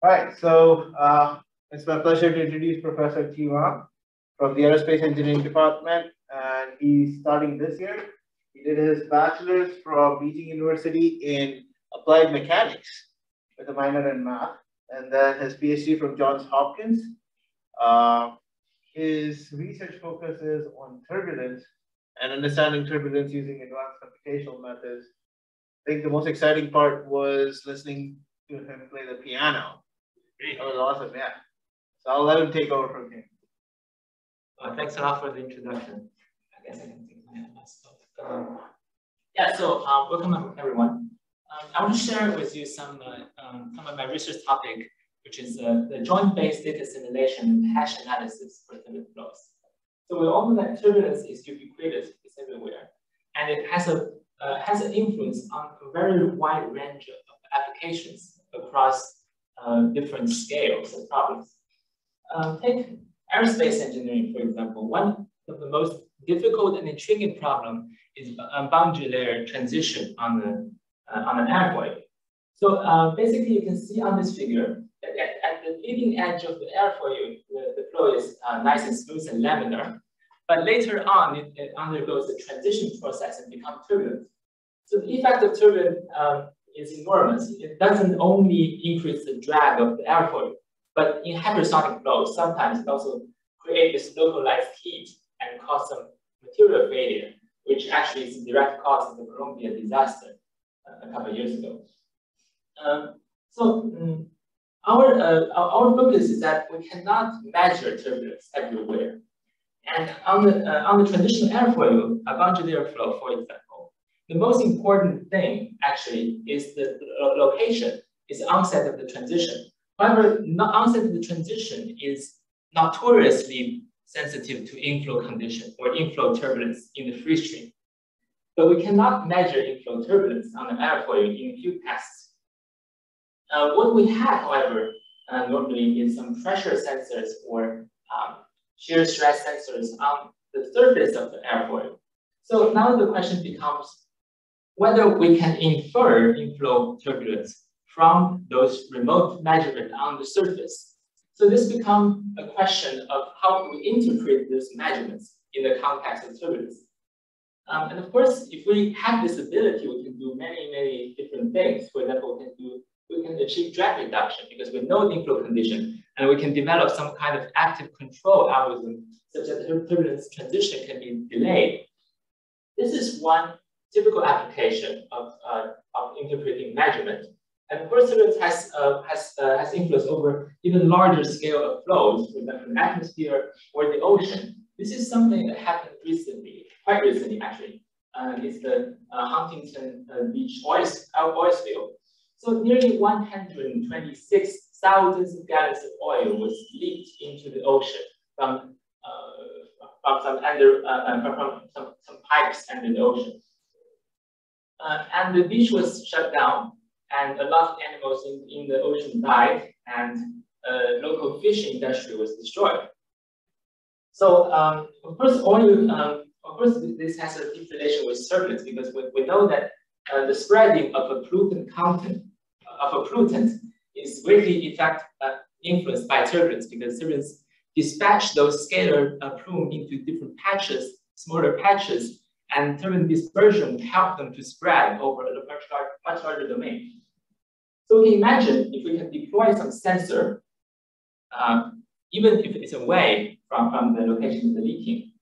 All right, so it's my pleasure to introduce Professor Qi Wang from the Aerospace Engineering Department, and he's starting this year. He did his bachelor's from Beijing University in Applied Mechanics with a minor in math, and then his PhD from Johns Hopkins. His research focuses on turbulence and understanding turbulence using advanced computational methods. I think the most exciting part was listening to him play the piano. That was awesome, yeah. So I'll let him take over from here. Thanks a lot for the introduction. I guess I can take my stuff. Yeah, so welcome everyone. I want to share with you some of my research topic, which is the joint-based data simulation and hash analysis for turbulent flows. So we all know that turbulence is ubiquitous, it's everywhere, and it has an influence on a very wide range of applications across different scales and problems. Take aerospace engineering, for example. One of the most difficult and intriguing problem is a boundary layer transition on an airfoil. So basically, you can see on this figure that at the leading edge of the airfoil, the flow is nice and smooth and laminar, but later on, it undergoes a transition process and becomes turbulent. So the effect of turbulence is enormous. It doesn't only increase the drag of the airfoil, but in hypersonic flow, sometimes it also creates this localized heat and cause some material failure, which actually is a direct cause of the Columbia disaster a couple of years ago. Our focus is that we cannot measure turbulence everywhere. And on the traditional airfoil, a boundary layer flow, for example, the most important thing actually is the location, is the onset of the transition. However, the onset of the transition is notoriously sensitive to inflow condition or inflow turbulence in the free stream. But we cannot measure inflow turbulence on an airfoil in a few tests. What we have, however, normally is some pressure sensors or shear stress sensors on the surface of the airfoil. So now the question becomes whether we can infer inflow turbulence from those remote measurements on the surface. So this becomes a question of how we interpret these measurements in the context of turbulence. And of course, if we have this ability, we can do many, many different things. For example, we can achieve drag reduction because we know the inflow condition, and we can develop some kind of active control algorithm such that the turbulence transition can be delayed. This is one typical application of interpreting measurement. And of course, turbulence has influence over even larger scale of flows, for example, the atmosphere or the ocean. This is something that happened recently, quite recently actually. It's the Huntington Beach oil spill. So nearly 126,000 gallons of oil was leaked into the ocean from some pipes under the ocean. And the beach was shut down, and a lot of animals in the ocean died, and local fishing industry was destroyed. So of course this has a deep relation with turbulence, because we know that the spreading of a pollutant is greatly influenced by turbulence, because turbulence dispatch those scalar plume into different patches, smaller patches, and turbulent dispersion help them to spread over a much larger domain. So we can imagine if we can deploy some sensor, even if it's away from the location of the leaking.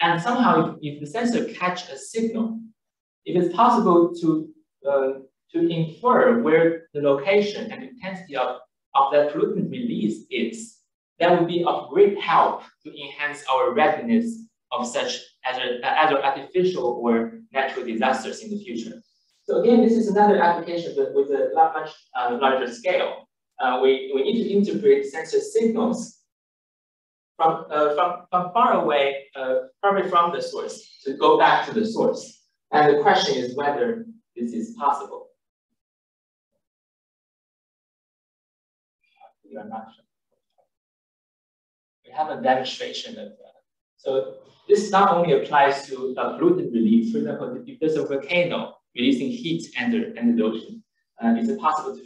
And somehow, if the sensor catch a signal, it is possible to infer where the location and intensity of that pollutant release is. That would be of great help to enhance our readiness of such other artificial or natural disasters in the future. So again, this is another application but with a much larger scale. We need to interpret sensor signals from far away, probably from the source, to go back to the source. And the question is whether this is possible. We have a demonstration of that. So this not only applies to pollutant release. For example, if there's a volcano releasing heat under the ocean, is it possible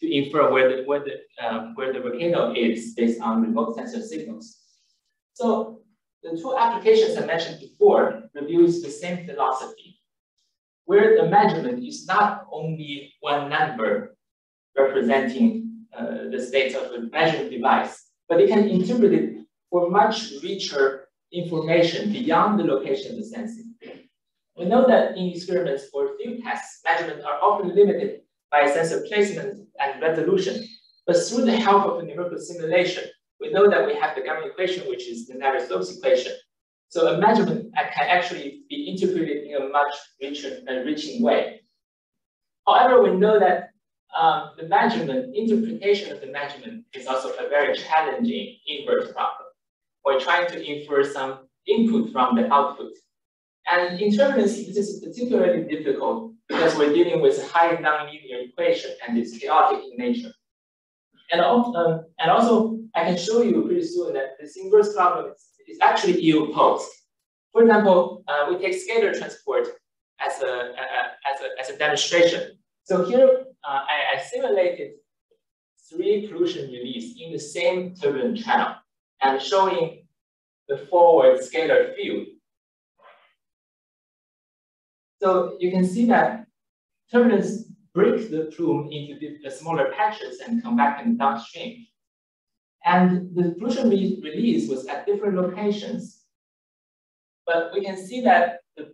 to infer where the volcano is based on remote sensor signals? So the two applications I mentioned before reveals the same philosophy, where the measurement is not only one number representing the state of the measuring device, but it can interpret it for much richer information beyond the location of the sensing. We know that in experiments or field tests, measurements are often limited by sensor placement and resolution. But through the help of numerical simulation, we know that we have the Gamma equation, which is the Navier-Stokes equation. So a measurement can actually be interpreted in a much richer and enriching way. However, we know that the measurement, interpretation of the measurement is also a very challenging inverse problem. We're trying to infer some input from the output. And in turbulence, this is particularly difficult because we're dealing with high nonlinear equation and it's chaotic in nature. And also, I can show you pretty soon that this inverse problem is actually ill-posed. For example, we take scalar transport as a demonstration. So here, I simulated three pollution release in the same turbulent channel and showing the forward scalar field. So you can see that turbulence breaks the plume into the smaller patches and compact them downstream. And the pollution release was at different locations. But we can see that the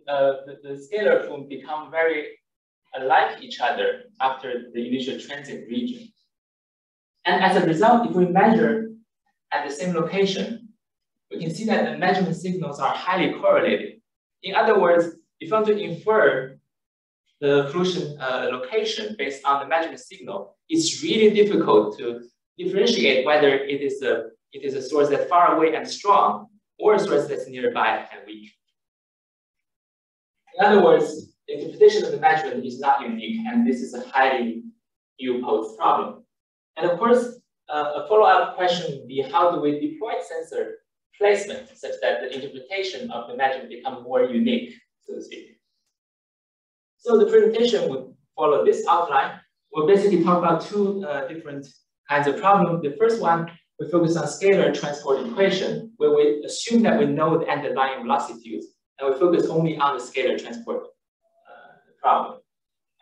scalar plume become very alike each other after the initial transit region. And as a result, if we measure at the same location, we can see that the measurement signals are highly correlated. In other words, if you want to infer the pollution location based on the measurement signal, it's really difficult to differentiate whether it is a source that's far away and strong or a source that's nearby and weak. In other words, the interpretation of the measurement is not unique, and this is a highly ill-posed problem. And of course, a follow-up question would be how do we deploy sensor placement such that the interpretation of the measurement becomes more unique, so to speak. So the presentation would follow this outline. We'll basically talk about two different kinds of problems. The first one, we focus on scalar transport equation, where we assume that we know the underlying velocities, and we focus only on the scalar transport problem.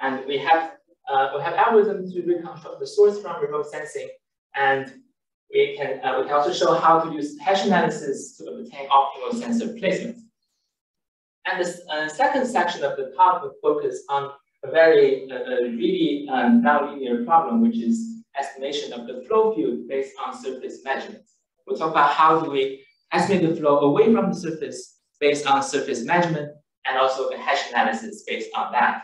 And we have algorithms to reconstruct the source from remote sensing, and we can also show how to use Hessian analysis to obtain optimal sensor placement. And the second section of the talk will focus on a really nonlinear problem, which is estimation of the flow field based on surface measurements. We'll talk about how do we estimate the flow away from the surface based on surface measurement, and also a Hessian analysis based on that.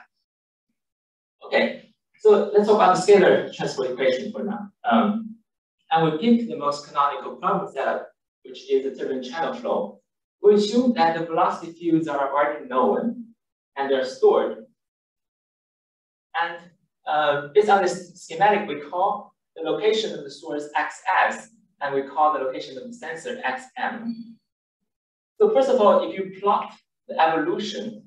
Okay, so let's talk about the scalar transport equation for now. And we pick the most canonical problem setup, which is the turbulent channel flow. We assume that the velocity fields are already known and they're stored. And based on this schematic, we call the location of the source XS, and we call the location of the sensor XM. So first of all, if you plot the evolution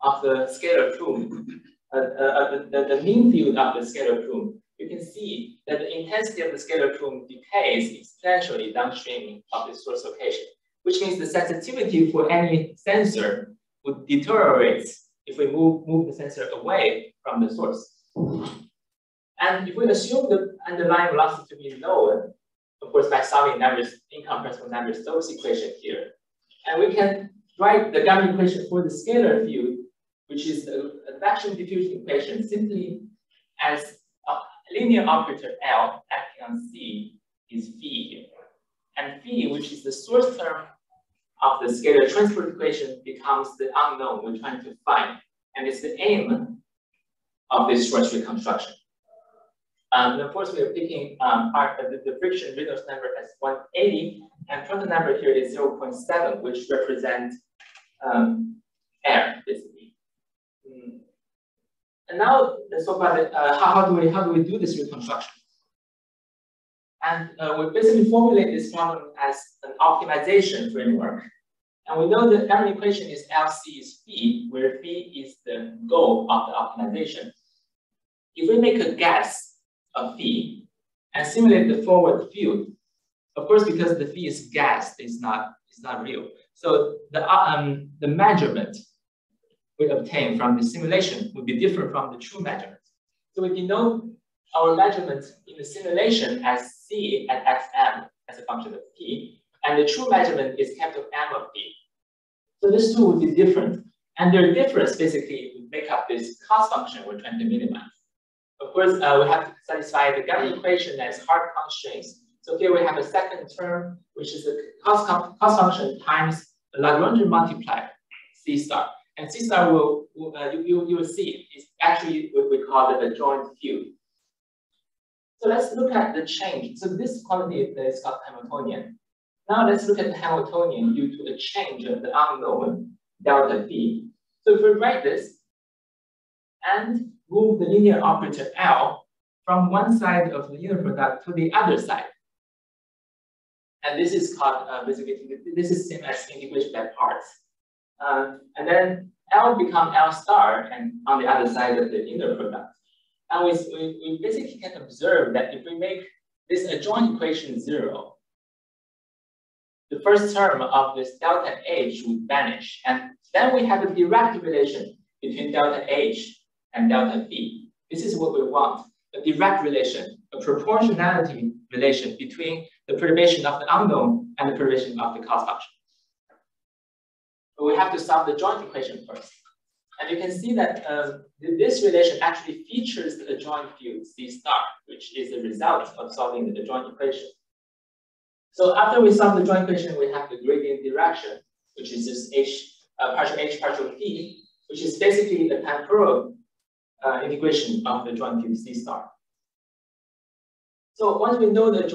of the scalar plume, the mean field of the scalar plume, you can see that the intensity of the scalar plume decays substantially downstream of the source location, which means the sensitivity for any sensor would deteriorate if we move the sensor away from the source. And if we assume the underlying velocity to be known, of course, by solving incompressible Navier-Stokes equation here, and we can write the Gamma equation for the scalar field, which is the advection diffusion equation, simply as a linear operator L acting on C is phi here. And phi, which is the source term of the scalar transport equation, becomes the unknown we're trying to find. And it's the aim of this source reconstruction. And of course, we are picking the friction Reynolds number as 180, and Prandtl number here is 0.7, which represents air, basically. And now let's talk about the, how do we do this reconstruction? And we basically formulate this problem as an optimization framework. And we know the Gamma equation is LC is phi, where phi is the goal of the optimization. if we make a guess of phi and simulate the forward field, of course, because the phi is guessed, it's not real. So the measurement we obtain from the simulation would be different from the true measurement. So we denote our measurement in the simulation as C at xm as a function of p, and the true measurement is capital M of p. So these two would be different, and their difference basically would make up this cost function we're trying to minimize. Of course, we have to satisfy the Gaussian equation as hard constraints. So here we have a second term, which is the cost function times the Lagrangian multiplier, C star. And C star you will see is actually what we call the adjoint field. So let's look at the change. So this quantity is called Hamiltonian. Now let's look at the Hamiltonian due to the change of the unknown delta phi. So if we write this and move the linear operator L from one side of the linear product to the other side, and this is called basically this is same as integration by parts. And then L becomes L star and on the other side of the inner product. And we basically can observe that if we make this adjoint equation zero, the first term of this delta H would vanish. And then we have a direct relation between delta H and delta B. This is what we want, a direct relation, a proportionality relation between the perturbation of the unknown and the perturbation of the cost function. But we have to solve the joint equation first. And you can see that this relation actually features the adjoint field C star, which is the result of solving the adjoint equation. So after we solve the joint equation, we have the gradient direction, which is this H partial P, which is basically the temporal integration of the adjoint field C star. So once we know the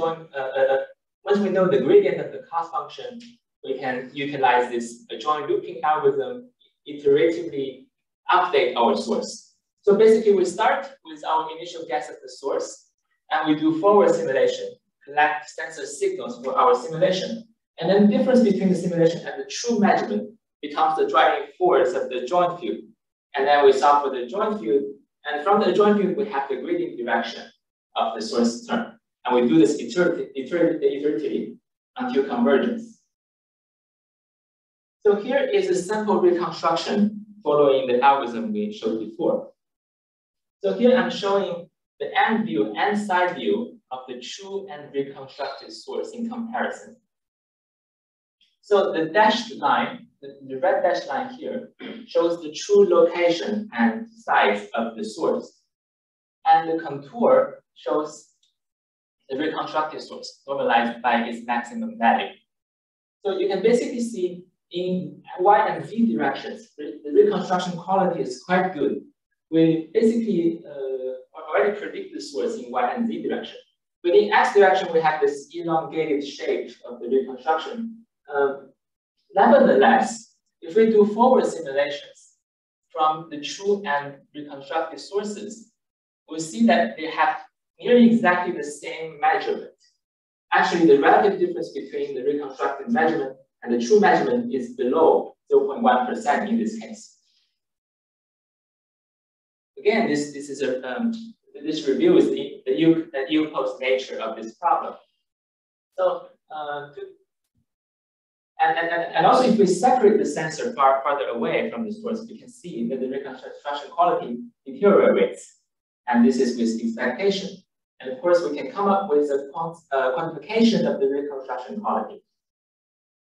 gradient of the cost function, we can utilize this adjoint looping algorithm, iteratively update our source. So basically we start with our initial guess at the source and we do forward simulation, collect sensor signals for our simulation. And then the difference between the simulation and the true measurement becomes the driving force of the joint field. And then we solve for the joint field. And from the joint field, we have the gradient direction of the source term. And we do this iteratively until convergence. So here is a simple reconstruction following the algorithm we showed before. So here I'm showing the end view and side view of the true and reconstructed source in comparison. So the dashed line, the red dashed line here, shows the true location and size of the source. And the contour shows the reconstructed source normalized by its maximum value. So you can basically see in y and z directions, the reconstruction quality is quite good. We basically already predict the source in y and z direction. But in x direction, we have this elongated shape of the reconstruction. Nevertheless, if we do forward simulations from the true and reconstructed sources, we see that they have nearly exactly the same measurement. Actually, the relative difference between the reconstructed measurement and the true measurement is below 0.1% in this case. Again, this reveals the ill-posed nature of this problem. So, and also if we separate the sensor farther away from the source, we can see that the reconstruction quality deteriorates, and this is with expectation. And of course, we can come up with a quantification of the reconstruction quality,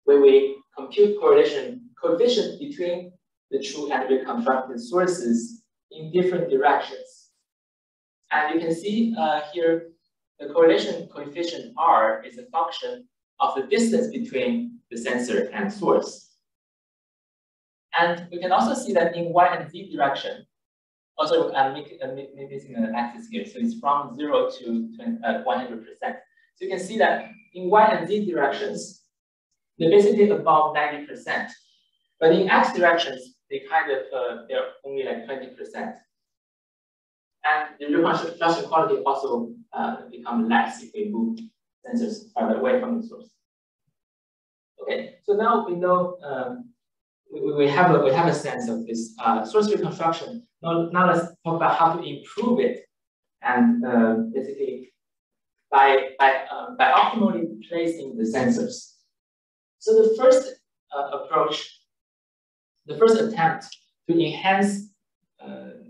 where we compute correlation coefficient between the true and reconstructed sources in different directions. And you can see here, the correlation coefficient R is a function of the distance between the sensor and source. And we can also see that in Y and Z direction, also I'm missing an axis here, so it's from 0 to 100%. So you can see that in Y and Z directions, they're basically above 90%, but in x directions, they're only like 20%. And the reconstruction quality also become less if we move sensors farther away from the source. Okay, so now we know we have a sense of this source reconstruction. Now let's talk about how to improve it and basically by optimally placing the sensors. So the first approach, the first attempt to enhance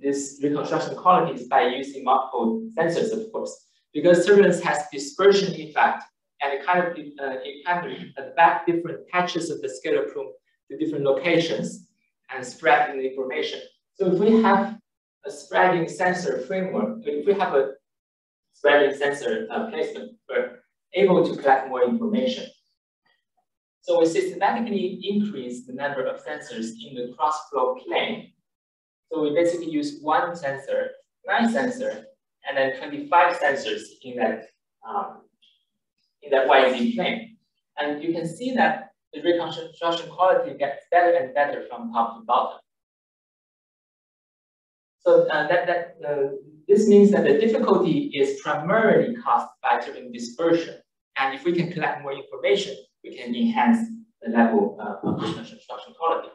this reconstruction quality is by using multiple sensors, of course, because turbulence has dispersion effect, and it kind of affect different patches of the scalar plume to different locations and spreading the information. So if we have a spreading sensor framework, if we have a spreading sensor placement, we're able to collect more information. So we systematically increase the number of sensors in the cross-flow plane. So we basically use 1 sensor, 9 sensor, and then 25 sensors in that YZ plane. And you can see that the reconstruction quality gets better and better from top to bottom. So this means that the difficulty is primarily caused by turbulent dispersion. And if we can collect more information, we can enhance the level of reconstruction quality.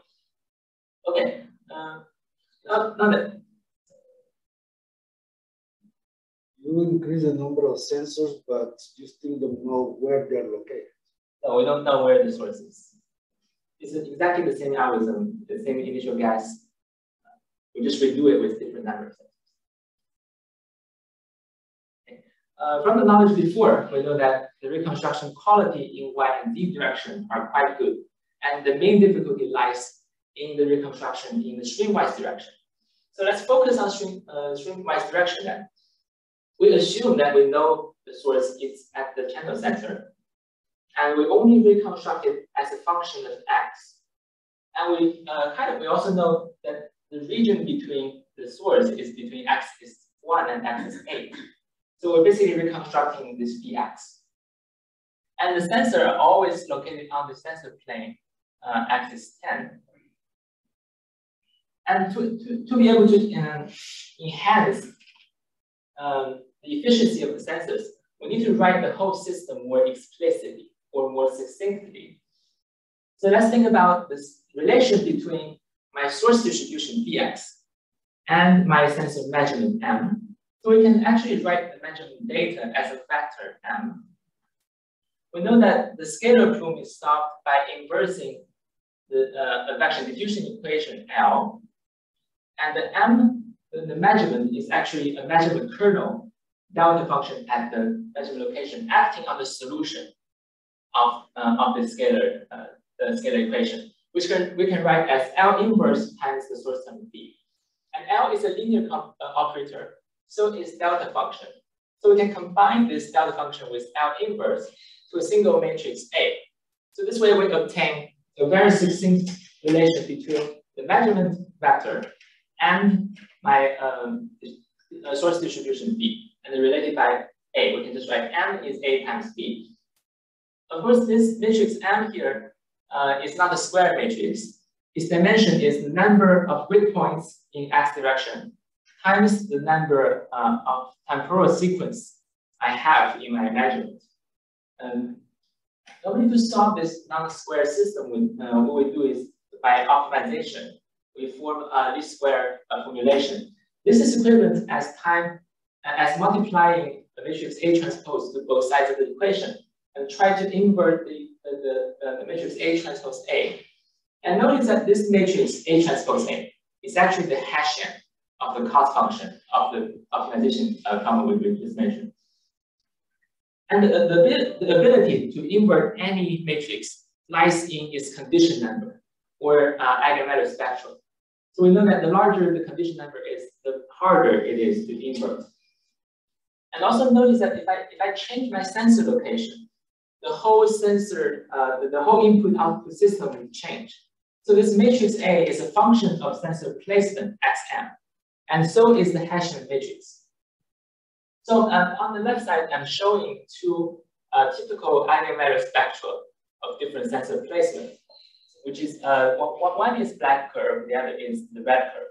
Okay. You increase the number of sensors, but you still don't know where they're located. No, we don't know where the source is. It's exactly the same algorithm, the same initial guess. We just redo it with different numbers. Okay. From the knowledge before, we know that the reconstruction quality in Y and Z direction are quite good. And the main difficulty lies in the reconstruction in the streamwise direction. So let's focus on streamwise direction then. We assume that we know the source is at the channel center, and we only reconstruct it as a function of x. And we also know that the region between the source is between x is 1 and x is 8. So we're basically reconstructing this Vx. And the sensors are always located on the sensor plane, x is 10. And to be able to enhance the efficiency of the sensors, we need to write the whole system more explicitly or more succinctly. So let's think about this relation between my source distribution Vx and my sensor measurement M. So we can actually write the measurement data as a vector M. We know that the scalar plume is solved by inversing the advection diffusion equation L, and the M, the measurement, is actually a measurement kernel delta function at the measurement location acting on the solution of the scalar equation, which we can write as L inverse times the source term B. And L is a linear operator, so it's delta function. So we can combine this delta function with L inverse to a single matrix A. So this way we obtain a very succinct relation between the measurement vector and my source distribution B, and they're related by A. We can just write M is A times B. Of course, this matrix M here is not a square matrix. Its dimension is the number of grid points in X direction times the number of temporal sequence I have in my measurement. In order to solve this non-square system, what we do is by optimization, we form a least square formulation. This is equivalent as multiplying the matrix A transpose to both sides of the equation and try to invert the matrix A transpose A. And notice that this matrix A transpose A is actually the Hessian of the cost function of the optimization problem we just mentioned. And the ability to invert any matrix lies in its condition number or eigenvalue spectrum. So we know that the larger the condition number is, the harder it is to invert. And also notice that if I change my sensor location, the whole sensor, the whole input-output system will change. So this matrix A is a function of sensor placement XM, and so is the Hessian matrix. So on the left side, I'm showing 2 typical eigenvalue spectra of different sensor placement, which is one is black curve, the other is the red curve.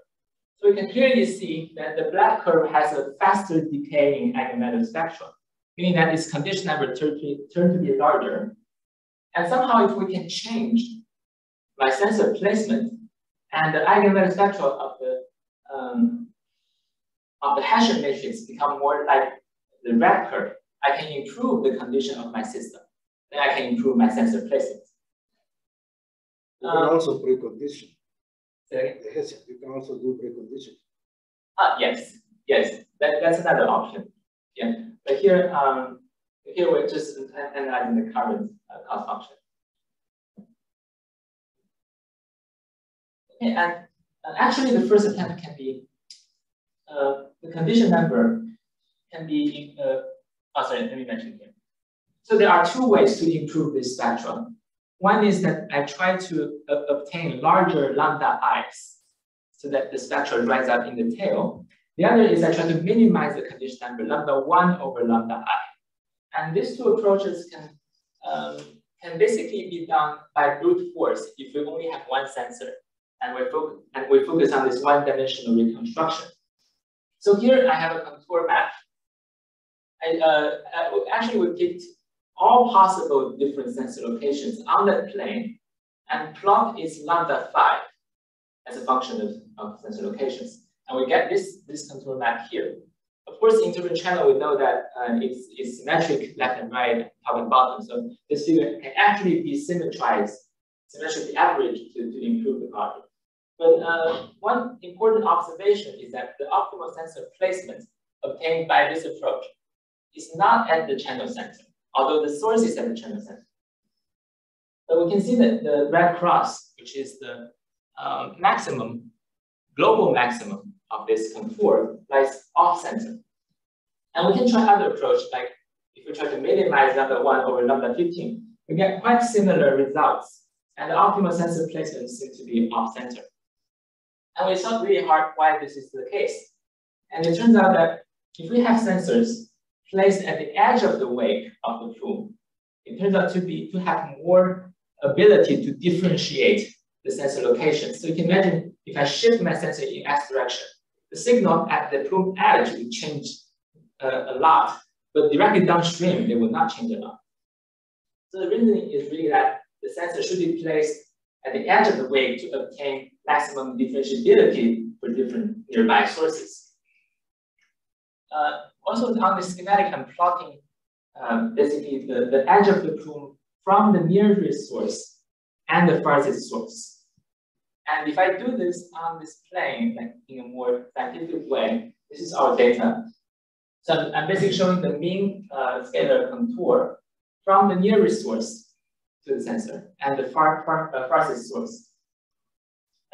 So we can clearly see that the black curve has a faster decaying eigenvalue spectrum, meaning that its condition number turns to be larger. And somehow, if we can change my sensor placement and the eigenvalue spectrum of the Hessian matrix become more like the record, I can improve the condition of my system. Then I can improve my sensor placement. You can also precondition. The Hessian, you can also do precondition. Yes, yes, that's another option. Yeah, but here, here we're just analyzing the current cost function. Okay, and actually, the first attempt can be the condition number can be. Let me mention here. So there are two ways to improve this spectrum. One is that I try to obtain larger lambda i's so that the spectrum dries up in the tail. The other is I try to minimize the condition number lambda 1 over lambda I. And these two approaches can basically be done by brute force if we only have one sensor and we focus on this one-dimensional reconstruction. So here I have a contour map. Actually, we picked all possible different sensor locations on that plane and plot its lambda 5 as a function of sensor locations. And we get this contour map here. Of course, in turbulent channel, we know that it's symmetric left and right, top and bottom. So this figure can actually be symmetrized, symmetrically averaged to improve the problem. But one important observation is that the optimal sensor placement obtained by this approach is not at the channel center, although the source is at the channel center. But we can see that the red cross, which is the maximum, global maximum of this contour, lies off center. And we can try other approach, like if we try to minimize lambda 1 over lambda 15, we get quite similar results. And the optimal sensor placement seems to be off center. And we thought really hard why this is the case. And it turns out that if we have sensors placed at the edge of the wake of the plume, it turns out to have more ability to differentiate the sensor location. So you can imagine if I shift my sensor in X direction, the signal at the plume edge will change a lot, but directly downstream, they will not change a lot. So the reasoning is really that the sensor should be placed at the edge of the wake to obtain maximum differentiability for different nearby sources. Also on the schematic, I'm plotting basically the edge of the plume from the nearest source and the farthest source. And if I do this on this plane, like in a more scientific way, this is our data. So I'm basically showing the mean scalar contour from the nearest source to the sensor and the farthest source.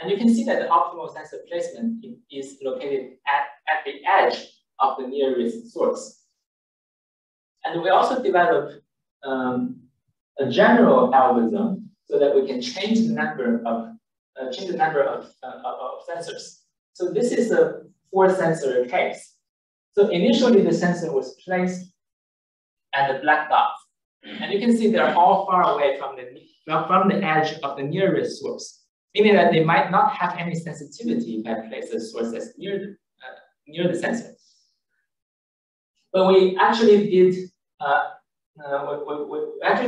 And you can see that the optimal sensor placement is located at the edge of the nearest source. And we also develop a general algorithm so that we can change the number of sensors. So this is a 4-sensor case. So initially the sensor was placed at the black dot, and you can see they're all far away from the edge of the nearest source, meaning that they might not have any sensitivity if I place a source that's near the sensor. But we actually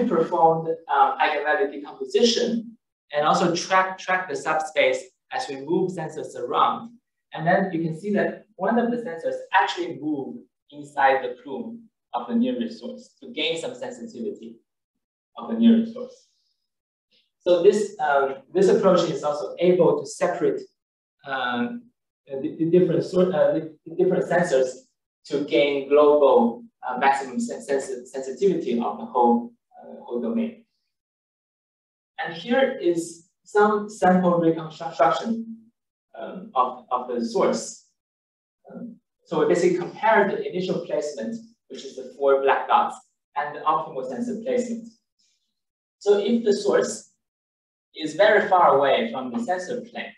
performed eigenvalue decomposition and also track the subspace as we move sensors around. And then you can see that one of the sensors actually moved inside the plume of the nearest source to gain some sensitivity of the nearest source. So this approach is also able to separate the different sensors to gain global maximum sensitivity of the whole domain. And here is some sample reconstruction of the source. So we basically compare the initial placement, which is the 4 black dots, and the optimal sensor placement. So if the source is very far away from the sensor plane,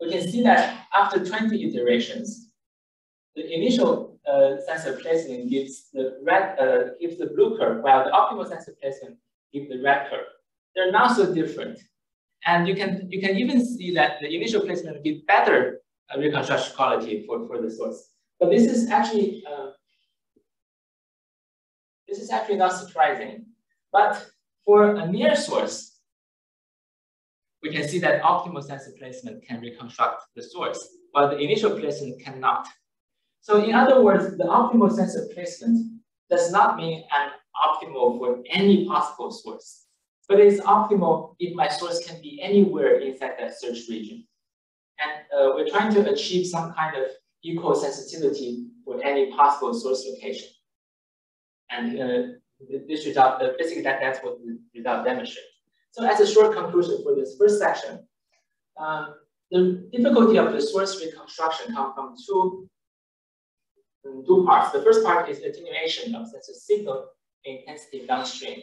we can see that after 20 iterations, the initial sensor placement gives the blue curve, while the optimal sensor placement gives the red curve. They're not so different, and you can even see that the initial placement gives better reconstruction quality for the source. But this is actually not surprising. But for a near source, we can see that optimal sensor placement can reconstruct the source. while the initial placement cannot. So in other words, the optimal sense of placement does not mean I'm optimal for any possible source, but it's optimal if my source can be anywhere inside that search region. And we're trying to achieve some kind of equal sensitivity for any possible source location. And this result, basically that's what the result demonstrates. So as a short conclusion for this first section, the difficulty of the source reconstruction comes from two parts. The first part is attenuation of sensor signal intensity downstream.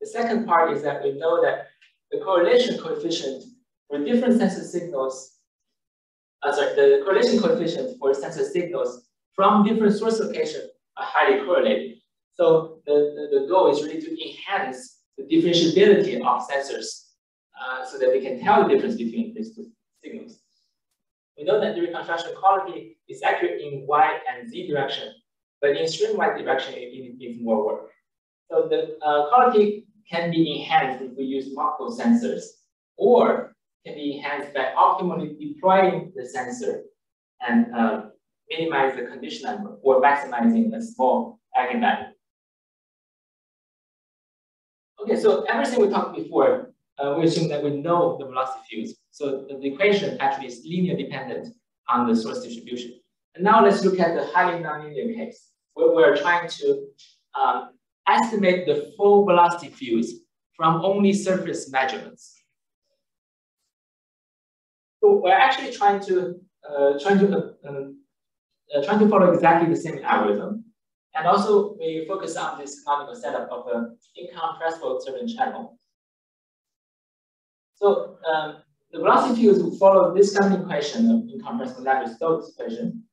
The second part is that we know that the correlation coefficient for different sensor signals, the correlation coefficient for sensor signals from different source locations are highly correlated. So the goal is really to enhance the differentiability of sensors so that we can tell the difference between these two signals. We know that the reconstruction quality is accurate in Y and Z direction, but in streamline direction, it needs more work. So the quality can be enhanced if we use multiple sensors, or can be enhanced by optimally deploying the sensor and minimize the condition number or maximizing a small eigenvalue. Okay, so everything we talked before, we assume that we know the velocity fields. So the equation actually is linear dependent on the source distribution. And now let's look at the highly nonlinear case, where we're trying to estimate the full velocity fields from only surface measurements. So we're actually trying to follow exactly the same algorithm, and also we focus on this canonical setup of an incompressible turbulent channel. So the velocity fields will follow this kind of equation of incompressible Navier-Stokes equation,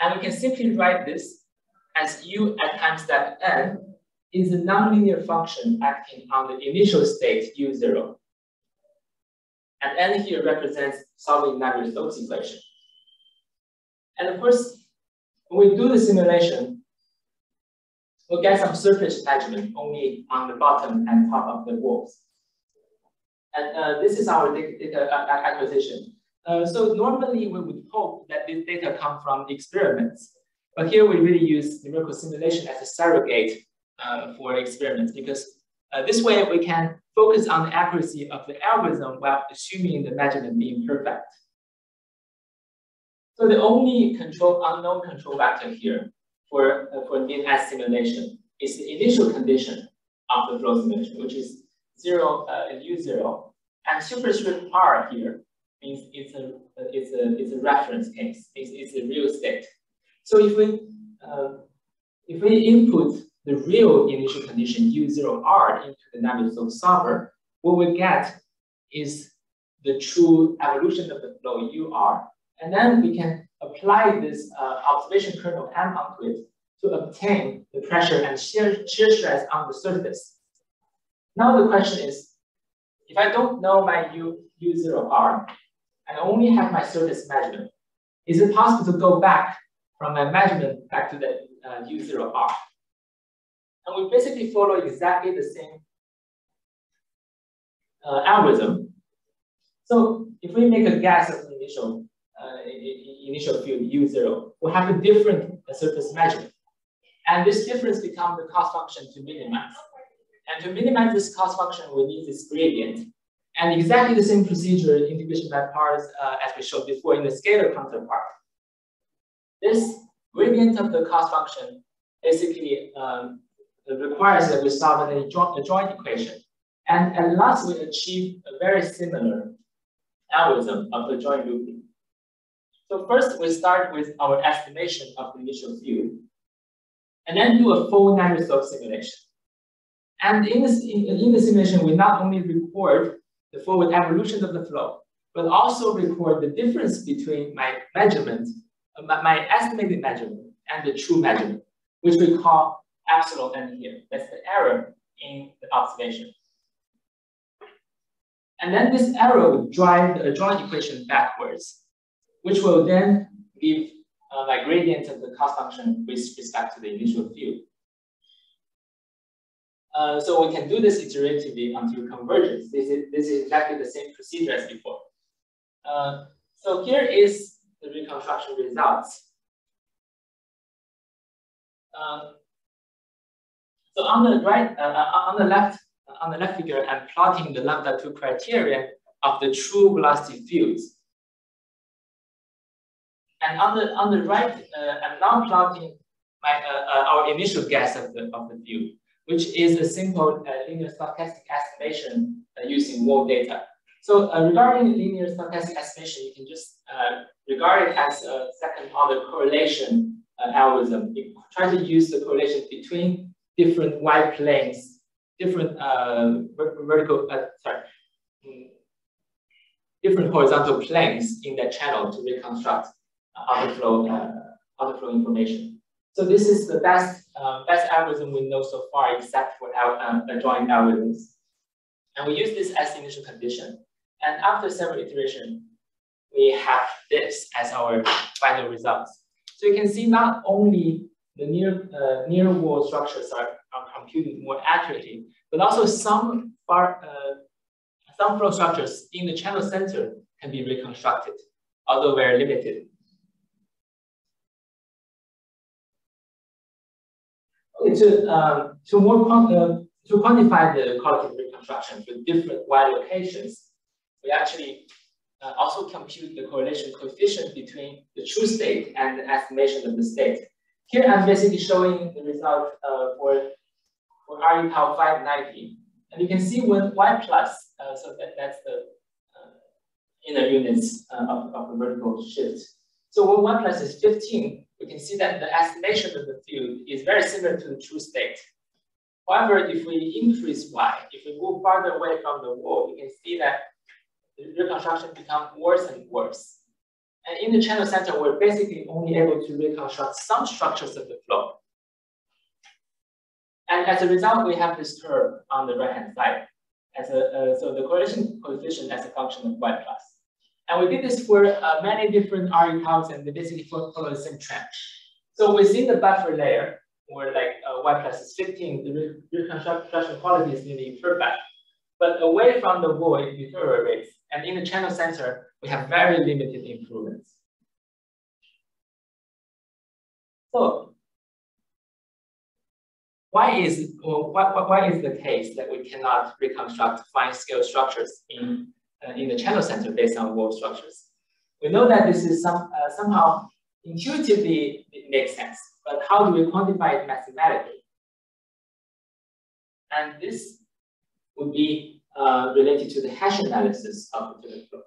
and we can simply write this as u at time step n is a nonlinear function acting on the initial state u0. And n here represents solving Navier-Stokes equation. And of course, when we do the simulation, we'll get some surface measurement only on the bottom and top of the walls. And this is our data acquisition. So normally we would hope that this data come from experiments. But here we really use numerical simulation as a surrogate for experiments, because this way we can focus on the accuracy of the algorithm while assuming the measurement being perfect. So the only unknown control factor here for mean-S simulation is the initial condition of the flow simulation, which is u zero, and superscript r here means it's a reference case. It's a real state. So if we input the real initial condition u0r into the Navier-Stokes solver, what we get is the true evolution of the flow ur, and then we can apply this observation kernel m onto it to obtain the pressure and shear stress on the surface. Now the question is, if I don't know my u0r, I only have my surface measurement, is it possible to go back from my measurement back to the u0r? And we basically follow exactly the same algorithm. So if we make a guess of the initial field u0, we'll have a different surface measurement. And this difference becomes the cost function to minimize. And to minimize this cost function, we need this gradient. And exactly the same procedure, integration by parts, as we showed before in the scalar counterpart. This gradient of the cost function basically requires that we solve an adjoint equation. And at last, we achieve a very similar algorithm of the joint looping. So first, we start with our estimation of the initial field, and then do a full Navier-Stokes simulation. And in the simulation, we not only record the forward evolution of the flow, but also record the difference between my measurement, my estimated measurement, and the true measurement, which we call epsilon n here. That's the error in the observation. And then this error will drive the adjoint equation backwards, which will then give my gradient of the cost function with respect to the initial field. So we can do this iteratively until convergence. This is exactly the same procedure as before. So here is the reconstruction results. So on the left figure, I'm plotting the lambda two criteria of the true velocity fields, and on the right, I'm now plotting my our initial guess of the field, which is a simple linear stochastic estimation using more data. So regarding linear stochastic estimation, you can just regard it as a second-order correlation algorithm. You try to use the correlation between different y planes, different different horizontal planes in that channel to reconstruct outer flow information. So this is the best algorithm we know so far, except for our adjoint algorithms. And we use this as initial condition. And after several iterations, we have this as our final results. So you can see not only the near wall structures are computed more accurately, but also some flow structures in the channel center can be reconstructed, although very limited. Okay, to quantify the quality of reconstruction with different y locations, we actually also compute the correlation coefficient between the true state and the estimation of the state. Here I'm basically showing the result for RE power 590. And you can see when y plus, so that's the inner units of the vertical shift. So when y plus is 15, we can see that the estimation of the field is very similar to the true state. However, if we increase y, if we move farther away from the wall, you can see that the reconstruction becomes worse and worse. And in the channel center, we're basically only able to reconstruct some structures of the flow. And as a result, we have this curve on the right-hand side. So the correlation coefficient as a function of y plus. And we did this for many different RE powers, and they basically follow the same trend. So within the buffer layer, where like y plus is 15, the reconstruction quality is nearly perfect. But away from the wall, it deteriorates. And in the channel center, we have very limited improvements. So, why is the case that we cannot reconstruct fine-scale structures in the channel center based on wall structures? We know that this is somehow intuitively it makes sense, but how do we quantify it mathematically? And this would be related to the Hessian analysis of the turbulent flow.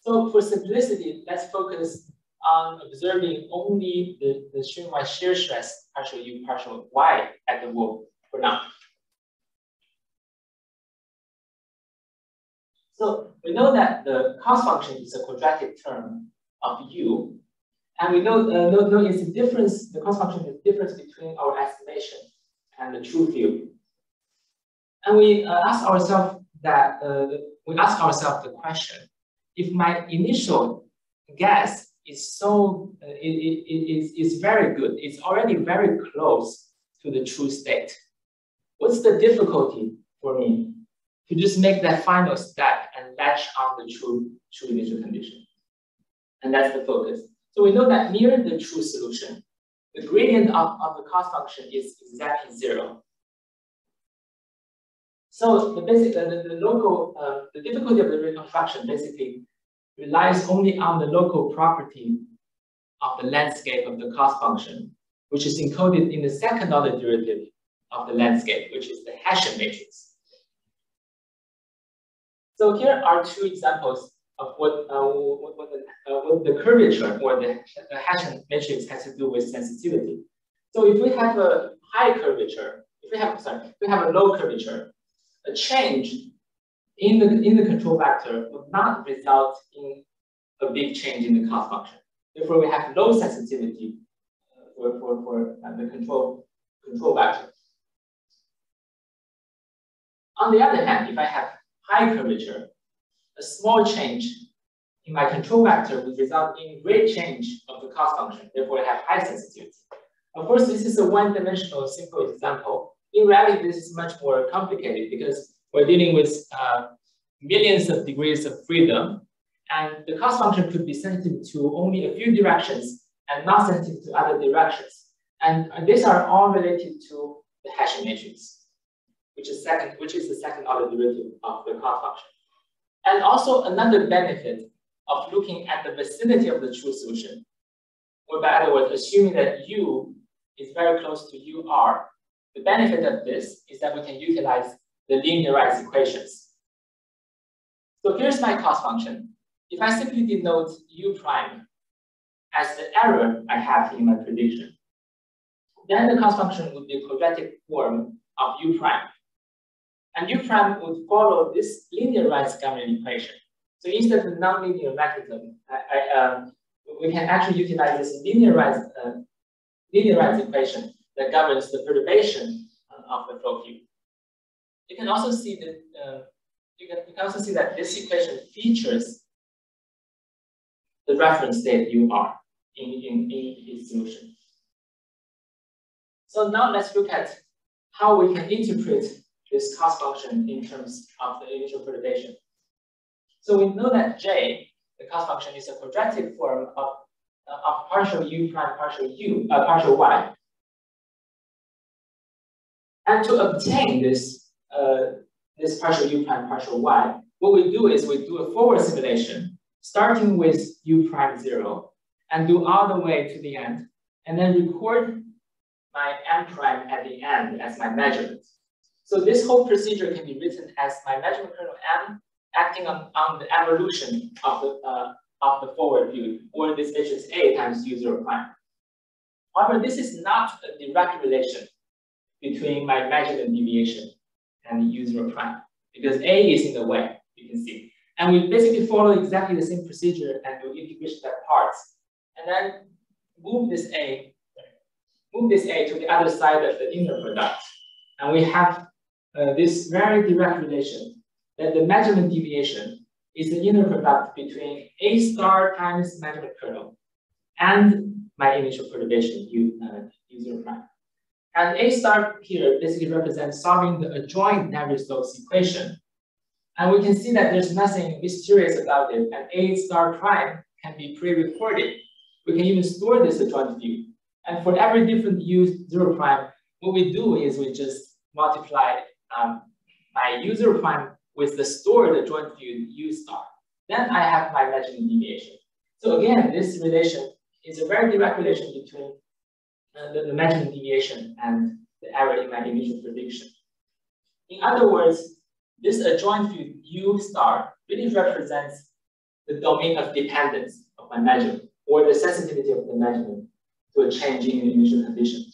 So for simplicity, let's focus on observing only the stream-wide shear stress, partial u, partial y at the wall for now. So we know that the cost function is a quadratic term of u, and we know it's the difference, the cost function is the difference between our estimation and the true field. And we ask ourselves the question: if my initial guess is so is very good, it's already very close to the true state, what's the difficulty for me to just make that final step and latch on the true initial condition? And that's the focus. So we know that near the true solution, the gradient of the cost function is exactly zero. So the difficulty of the reconstruction basically relies only on the local property of the landscape of the cost function, which is encoded in the second order derivative of the landscape, which is the Hessian matrix. So here are two examples of what the curvature or the Hessian matrix has to do with sensitivity. So if we have a high curvature, if we have a low curvature, a change in the control factor would not result in a big change in the cost function. Therefore, we have low sensitivity for the control factor. On the other hand, if I have high curvature, a small change in my control factor would result in great change of the cost function. Therefore, I have high sensitivity. Of course, this is a one-dimensional simple example. In reality, this is much more complicated because we're dealing with millions of degrees of freedom And the cost function could be sensitive to only a few directions and not sensitive to other directions. And these are all related to the Hessian matrix, which is the second order derivative of the cost function. And also another benefit of looking at the vicinity of the true solution, or by other words, assuming that U is very close to UR, the benefit of this is that we can utilize the linearized equations. So here's my cost function. If I simply denote U prime as the error I have in my prediction, then the cost function would be a quadratic form of U prime. And U prime would follow this linearized Gamma equation. So instead of the nonlinear mechanism, we can actually utilize this linearized equation that governs the perturbation of the flow Q. You can also see that you can also see that this equation features the reference state UR in its solution. So now let's look at how we can interpret this cost function in terms of the initial perturbation. So we know that J, the cost function, is a quadratic form of partial U prime partial Y. And to obtain this, this partial U prime partial Y, what we do is we do a forward simulation, starting with U prime 0 and do all the way to the end, and then record my M prime at the end as my measurement. So this whole procedure can be written as my measurement kernel M acting on the evolution of the forward view, or this matrix A times U0 prime. However, this is not a direct relation between my measurement deviation and U0 prime, because A is in the way, you can see. And we basically follow exactly the same procedure and do integration by parts, and then move this A to the other side of the inner product. And we have this very direct relation that the measurement deviation is the inner product between A star times measurement kernel and my initial perturbation U0 prime. And A star here basically represents solving the adjoint Navier-Stokes equation. And we can see that there's nothing mysterious about it, and A star prime can be pre-recorded. We can even store this adjoint view. And for every different U0 prime, what we do is we just multiply my U0 prime with the stored adjoint view U star. Then I have my measurement deviation. So again, this relation is a very direct relation between the measurement deviation and the error in my initial prediction. In other words, this adjoint view U star really represents the domain of dependence of my measurement, or the sensitivity of the measurement to a change in the initial condition.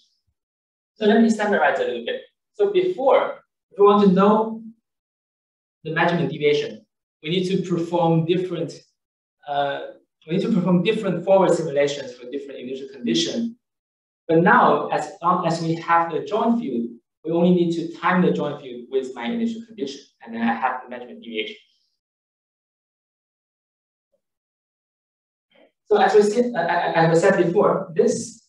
So let me summarize a little bit. So before, if we want to know the measurement deviation, we need to perform different forward simulations for different initial conditions. But now, as long as we have the joint field, we only need to time the joint field with my initial condition, and then I have the measurement deviation. So as I said before, this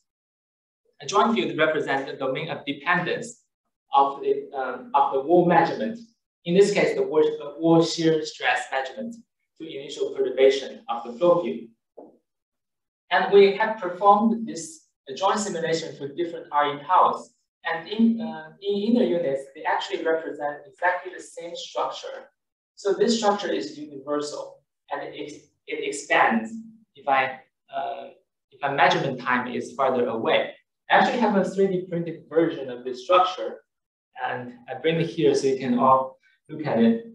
adjoint field represents the domain of dependence of the wall measurement. In this case, the wall shear stress measurement to initial perturbation of the flow field. And we have performed this adjoint simulation for different RE powers. And in inner units, they actually represent exactly the same structure. So this structure is universal, and it expands if my measurement time is farther away. I actually have a 3D printed version of this structure, and I bring it here so you can all look at it.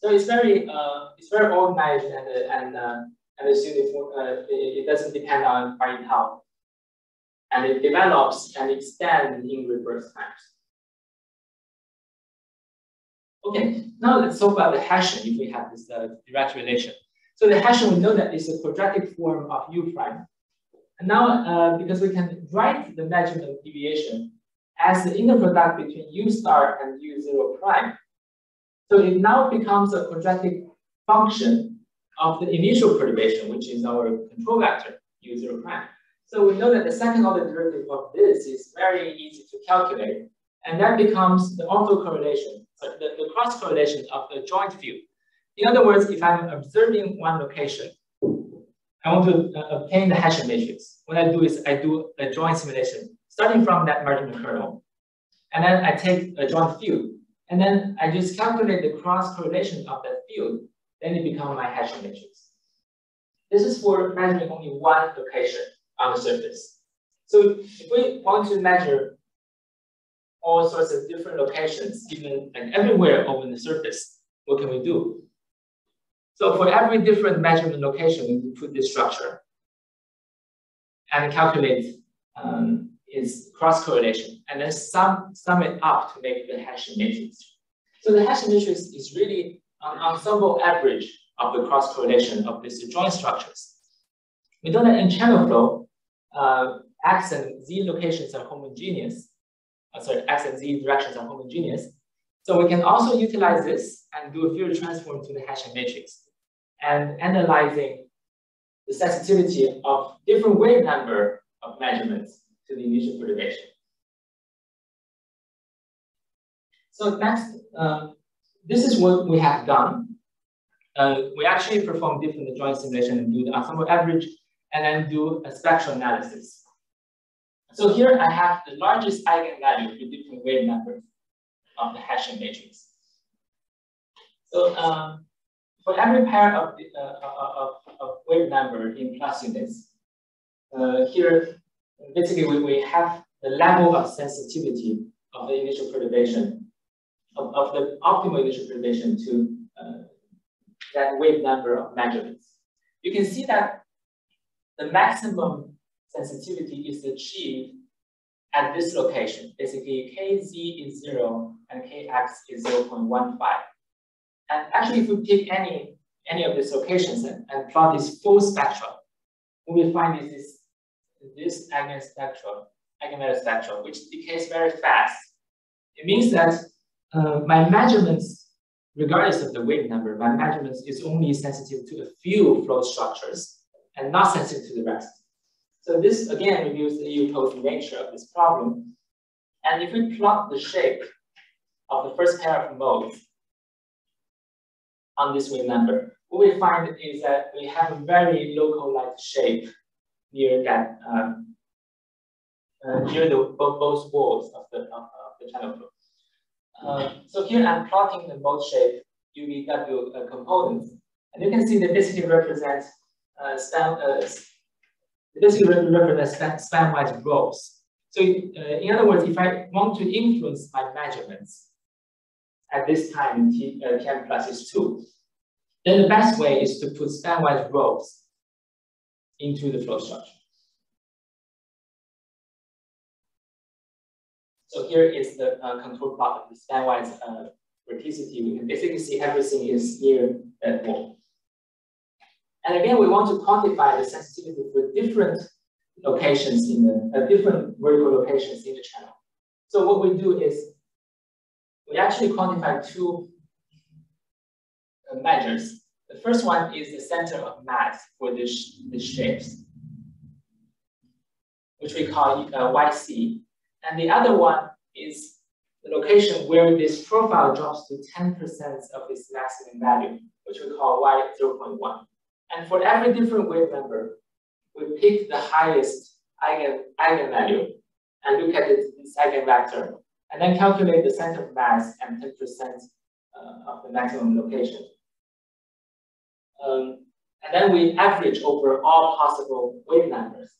So it's very organized, and it's uniform. It doesn't depend on RE tau, and it develops and expands in reverse times. Okay, now let's talk about the Hessian, if we have this direct relation. So the Hessian, we know that it's a quadratic form of U prime. And now, because we can write the measurement deviation as the inner product between U star and U0 prime, so it now becomes a quadratic function of the initial perturbation, which is our control vector, U0 prime. So we know that the second order derivative of this is very easy to calculate, and that becomes the orthocorrelation, the cross correlation of the joint field. In other words, if I'm observing one location, I want to obtain the Hessian matrix. What I do is I do a joint simulation, starting from that marginal kernel, and then I take a joint field, and then I just calculate the cross correlation of that field. Then it becomes my Hessian matrix. This is for measuring only one location on the surface. So if we want to measure all sorts of different locations, given and everywhere over the surface, what can we do? So for every different measurement location, we put this structure and calculate its cross correlation, and then sum it up to make the Hessian matrix. So the Hessian matrix is really an ensemble average of the cross correlation of these joint structures. We know that in channel flow, x and z locations are homogeneous. X and z directions are homogeneous. So we can also utilize this and do a Fourier transform to the Hessian matrix, and analyzing the sensitivity of different wave number of measurements to the initial perturbation. So next, this is what we have done. We actually perform different joint simulation and do the ensemble average, and then do a spectral analysis. So here I have the largest eigenvalue for different wave numbers of the Hessian matrix. So for every pair of, wave number in plus units, here basically we have the level of sensitivity of the initial perturbation, of the optimal initial perturbation to that wave number of measurements. You can see that the maximum sensitivity is achieved at this location. Basically, Kz is 0 and Kx is 0.15. And actually, if we pick any of these locations and plot this full spectrum, we will find this eigenvalue spectrum, which decays very fast. It means that my measurements, regardless of the wave number, my measurements is only sensitive to a few flow structures and not sensitive to the rest. So this again reveals the Newtonian nature of this problem. And if we plot the shape of the first pair of modes on this wave number, what we find is that we have a very localized shape near that near both walls of the channel flow. So here I'm plotting the mode shape UVW components, and you can see they basically represent spanwise rows. So in other words, if I want to influence my measurements at this time Tm plus is 2, then the best way is to put spanwise rows into the flow structure. So here is the contour plot of the spanwise vorticity. We can basically see everything is near that wall. And again, we want to quantify the sensitivity for different locations in the different vertical locations in the channel. So what we do is we actually quantify two measures. The first one is the center of mass for the shapes, which we call YC. And the other one is the location where this profile drops to 10% of its maximum value, which we call Y0.1. And for every different wave number, we pick the highest eigenvalue and look at its eigenvector, and then calculate the center of mass and 10% of the maximum location. And then we average over all possible wave numbers.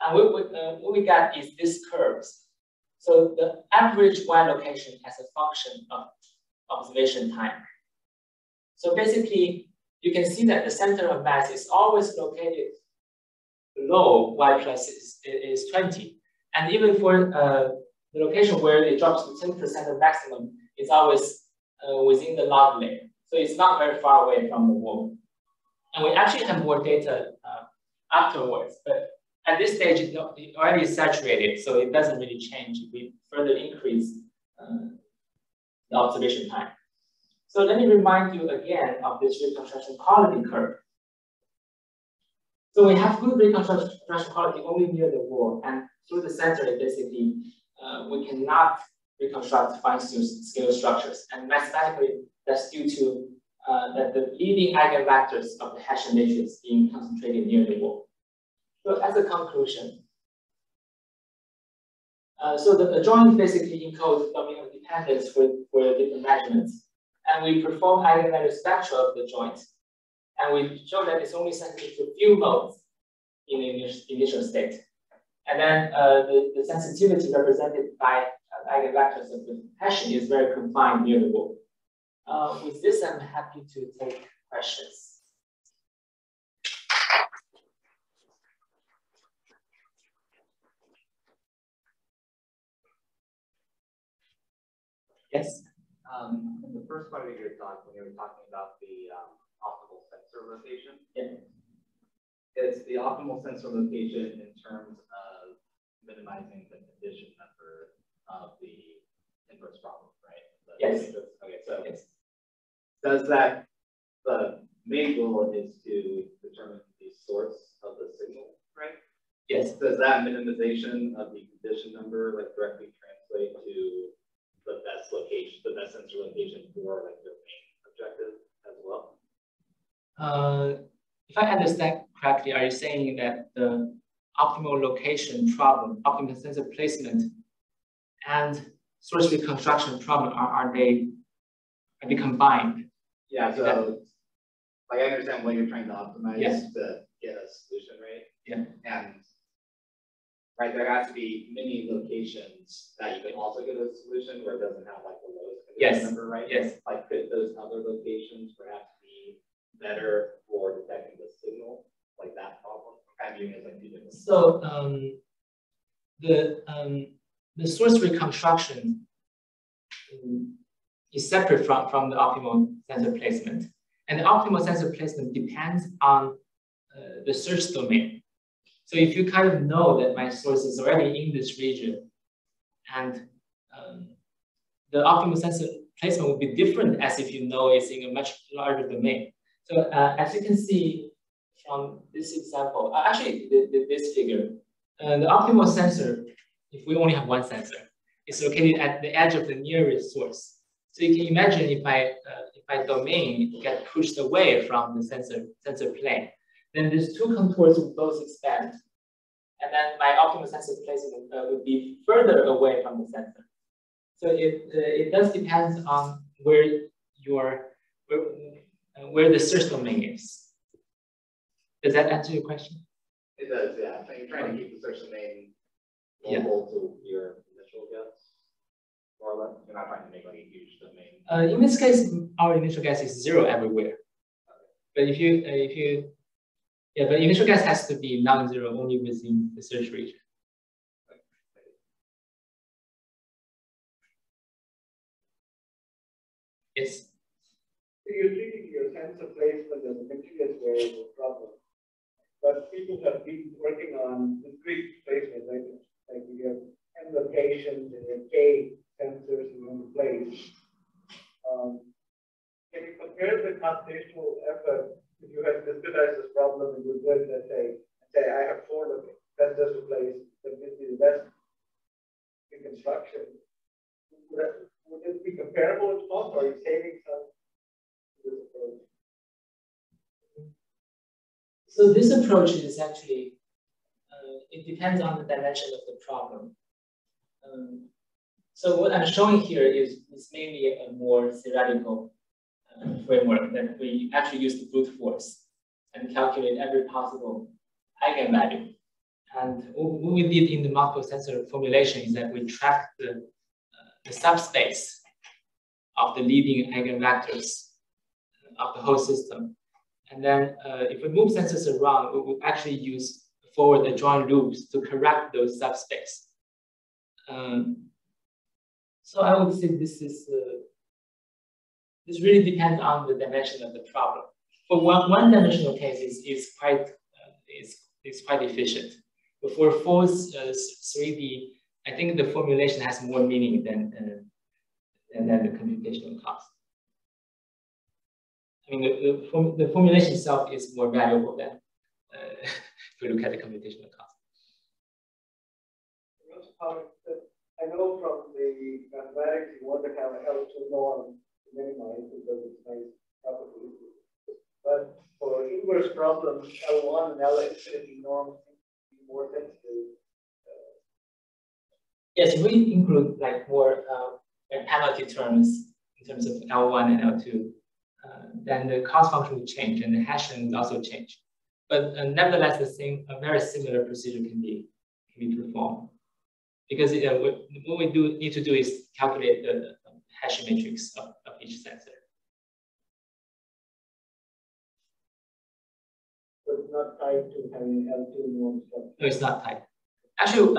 And what we get is these curves. So the average Y location as a function of observation time. So basically, you can see that the center of mass is always located below Y plus is 20. And even for the location where it drops to 10% of maximum, it's always within the log layer. So it's not very far away from the wall. And we actually have more data afterwards, but at this stage, it already is saturated, so it doesn't really change if we further increase the observation time. So let me remind you again of this reconstruction quality curve. So we have good reconstruction quality only near the wall, and through the center, basically, we cannot reconstruct fine-tuned scale structures. And mathematically, that's due to that the leading eigenvectors of the Hessian matrix being concentrated near the wall. So as a conclusion, so the adjoint basically encodes domain of dependence for different measurements, and we perform eigenvalue spectra of the joint, and we show that it's only sensitive to few modes in the initial state. And then the sensitivity represented by eigenvectors of the Hessian is very confined near the wall. With this, I'm happy to take questions. Yes? The first part of your talk, when you were talking about the optimal sensor location, yeah. It's the optimal sensor location in terms of minimizing the condition number of the inverse problem, right? The yes. Inverse, okay, so yes. Does that, the main goal is to determine the source of the signal, right? Yes. Does that minimization of the condition number like directly translate to the best location, the best sensor location for like the main objective as well? If I understand correctly, are you saying that the optimal location problem, optimal sensor placement, and source reconstruction problem are they combined? Yeah. So, like I understand what you're trying to optimize to get a solution, right? Yeah. And right, there has to be many locations that you can also get a solution where it doesn't have like the lowest condition number, right? Yes. Like, could those other locations perhaps be better for detecting the signal, like that problem? Kind of viewing as like two different. So the source reconstruction is separate from the optimal sensor placement, and the optimal sensor placement depends on the search domain. So if you kind of know that my source is already in this region, and the optimal sensor placement will be different as if you know it's in a much larger domain. So as you can see from this example, actually this figure, the optimal sensor, if we only have one sensor, is located at the edge of the nearest source. So you can imagine if my domain gets pushed away from the sensor plane, then these two contours would both expand, and then my optimal sensor placement would be further away from the sensor. So it does depend on where where the search domain is. Does that answer your question? It does, yeah. So you're trying to keep the search domain local to your initial guess, more or less. You're not trying to make like a huge domain. In this case, our initial guess is zero everywhere. Okay. But but initial guess has to be non-zero only within the search region. Yes? So you're treating your sensor placement as a continuous variable problem, but people have been working on discrete placement, like you have n locations and you have k sensors in one place. Can you compare the computational effort? If you had discretized this problem and you would, let's say, I have four sensors to place, that would be the best reconstruction. Would it be comparable at all, or are you saving some to this approach? So this approach is actually, it depends on the dimension of the problem. So what I'm showing here is mainly a more theoretical framework that we actually use the brute force and calculate every possible eigenvalue. And what we did in the multiple sensor formulation is that we track the subspace of the leading eigenvectors of the whole system. And then if we move sensors around, we will actually use forward adjoint loops to correct those subspace. So I would say this is this really depends on the dimension of the problem. For one-dimensional case, it's quite efficient. But for full 3D, I think the formulation has more meaning than the computational cost. I mean, the formulation itself is more valuable than if we look at the computational cost. I know from the mathematics you want to have a L2 norm to minimize because it's nice property. But for inverse problems, L1 and L2 should be norms more sensitive. Yes, if we include like more penalty terms in terms of L1 and L2, then the cost function will change and the Hessian also change. But nevertheless, the same a very similar procedure can be performed because what we do need to do is calculate the Hessian matrix of each sensor. So it's not tied to having L2 norms. No, it's not tied. Actually,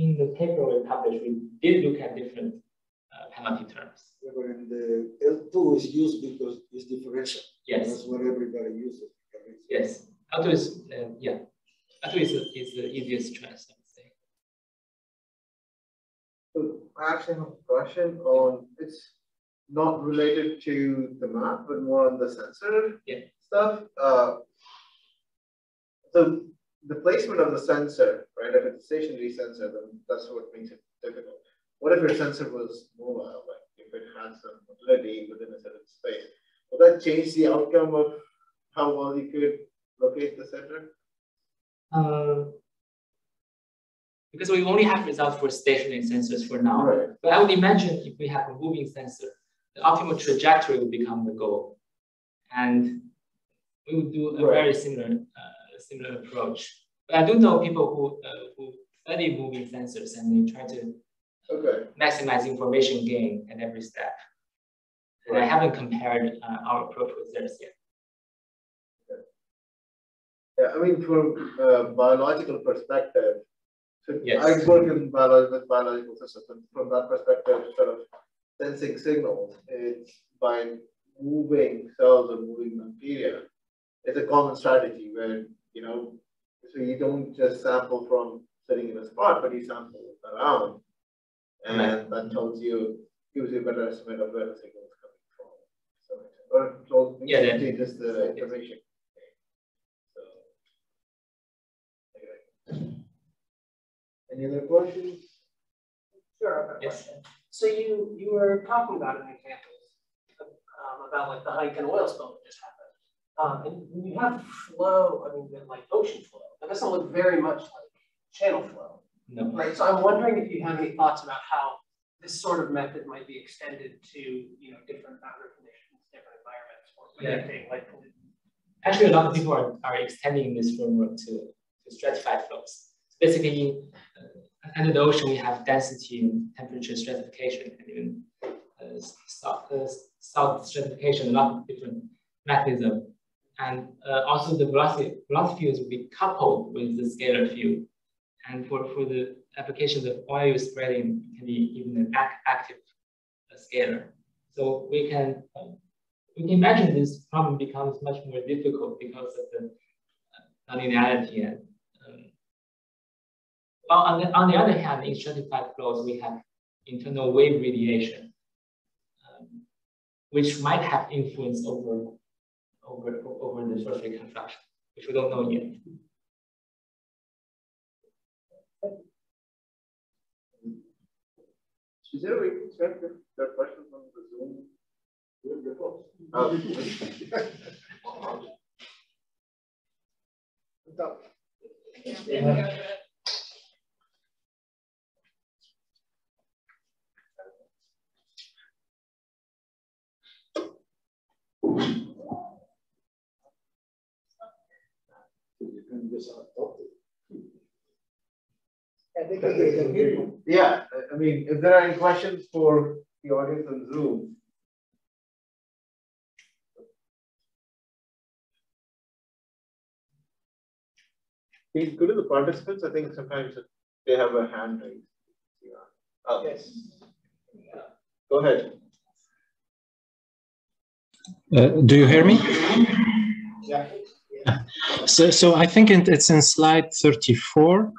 in the paper we published, we did look at different penalty terms. And the L2 is used because it's differential. Yes. That's what everybody uses. Yes. L2 is, yeah. L2 is the easiest choice, I would say. So I actually have a question on, it's not related to the map, but more on the sensor stuff. The placement of the sensor, right? If it's a stationary sensor, then that's what makes it difficult. What if your sensor was mobile, like if it had some mobility within a certain space? Would that change the outcome of how well you could locate the sensor? Because we only have results for stationary sensors for now. Right. But I would imagine if we have a moving sensor, the optimal trajectory would become the goal. And we would do a very similar approach. But I do know people who study moving sensors and they try to maximize information gain at every step. Right. And I haven't compared our approach with theirs yet. Okay. Yeah, I mean, from a biological perspective, so yes. I work in biological systems, and from that perspective, sort of sensing signals, it's by moving cells or moving bacteria. It's a common strategy where, you know, so you don't just sample from sitting in a spot, but you sample around. And that tells you, gives you a better estimate of where the signal is coming from. So, or so it changes the information. So, okay. Any other questions? Sure, I have a question. So you were talking about an example about like the Huntington oil spill that just happened. And when you have flow, I mean, like ocean flow, that doesn't look very much like channel flow, right? So I'm wondering if you have any thoughts about how this sort of method might be extended to, you know, different boundary conditions, different environments, or predicting like pollution. Actually, a lot of people are extending this framework to stratified flows. So basically, under the ocean, we have density, temperature stratification, and even salt stratification, a lot of different mechanisms. And also the velocity fields will be coupled with the scalar field. And for the applications of oil spreading, it can be even an active scalar. So we can imagine this problem becomes much more difficult because of the nonlinearity. And well, on the other hand, in stratified flows, we have internal wave radiation, which might have influence over the source reconstruction, which we don't know yet. Is there a way to check if there are questions on the Zoom? I think I mean, if there are any questions for the audience on Zoom. Please go to the participants. I think sometimes they have a hand raised. Oh. Yes. Go ahead. Do you hear me? Yeah. So I think it's in slide 34,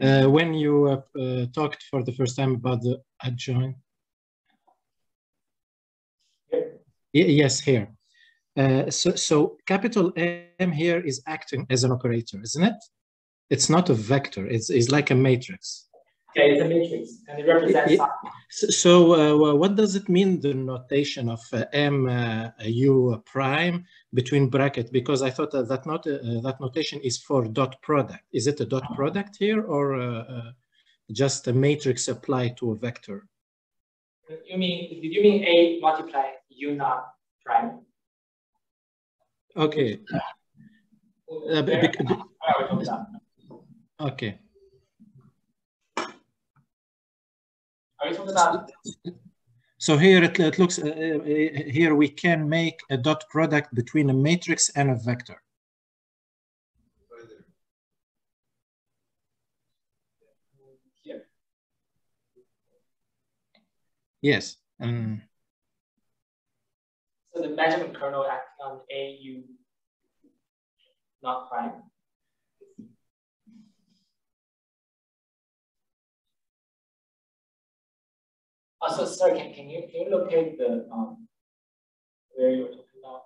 when you talked for the first time about the adjoint. Yes, here. So capital M here is acting as an operator, isn't it? It's not a vector, it's like a matrix. Okay, it's a matrix, and it represents So what does it mean, the notation of M U prime between bracket? Because I thought that that notation is for dot product. Is it a dot product here, or just a matrix applied to a vector? You mean, did you mean A multiply U naught prime? Okay. Okay. Are you talking about? So here it looks, here we can make a dot product between a matrix and a vector. Yes. So the measurement kernel acts on A U not prime. Also, sir, can you locate the where you were talking about?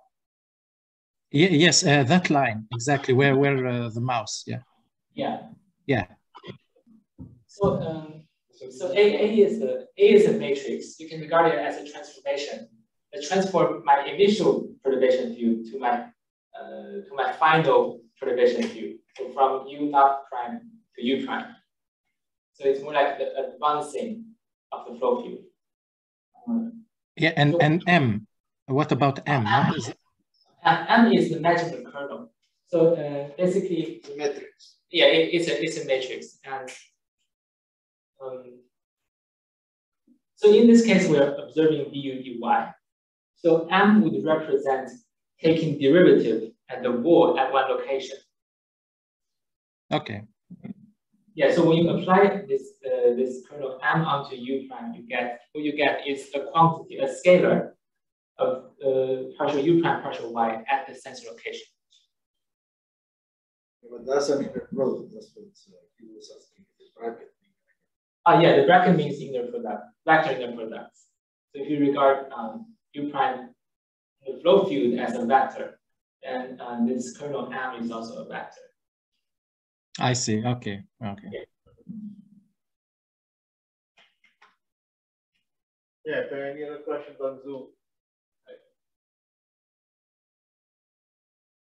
Yeah, yes, that line exactly where the mouse. Yeah. Yeah. Yeah. So A is a matrix. You can regard it as a transformation. I transform my initial perturbation view to my final perturbation view. So from U naught prime to U prime. So it's more like the advancing of the flow view. Yeah, and M. What about M? M is the measurement kernel. So basically, the matrix. Yeah, it's a matrix, and so in this case, we are observing dudy. So M would represent taking derivative at the wall at one location. Okay. Yeah. So when you apply this this kernel M onto U prime, you get what you get is a quantity, a scalar of partial U prime, partial Y at the sensor location. Yeah, but that's an inner product. That's what he was asking. The bracket. Yeah, the bracket means inner product, vector inner products. So if you regard U prime, the flow field as a vector, and this kernel M is also a vector. I see. Okay. Okay. Yeah. If there are any other questions on Zoom?